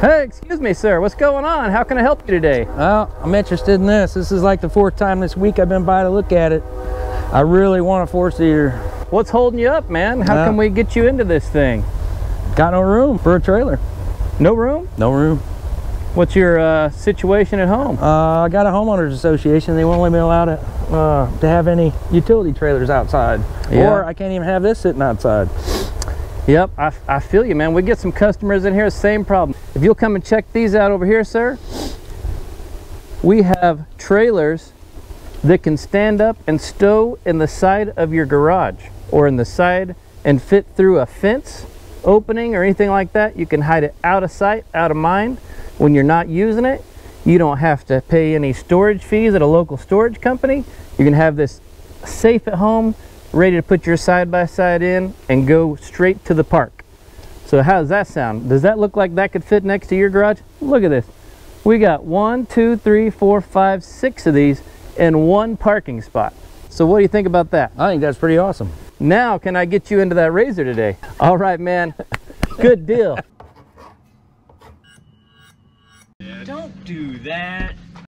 Hey, excuse me, sir. What's going on? How can I help you today? Well, I'm interested in this. This is like the 4th time this week I've been by to look at it. I really want a 4-seater. What's holding you up, man? How can we get you into this thing? Got no room for a trailer. No room? No room. What's your situation at home? I got a homeowners association. They won't let me allow to have any utility trailers outside. Yeah. Or I can't even have this sitting outside. Yep, I feel you, man. We get some customers in here, same problem. If you'll come and check these out over here, sir, we have trailers that can stand up and stow in the side of your garage or in the side and fit through a fence opening or anything like that. You can hide it out of sight, out of mind. When you're not using it, you don't have to pay any storage fees at a local storage company. You can have this safe at home, ready to put your side-by-side in and go straight to the park. So how does that sound? Does that look like that could fit next to your garage? Look at this. We got 6 of these in one parking spot. So what do you think about that? I think that's pretty awesome. Now, can I get you into that Razor today? All right, man. Good deal. Don't do that.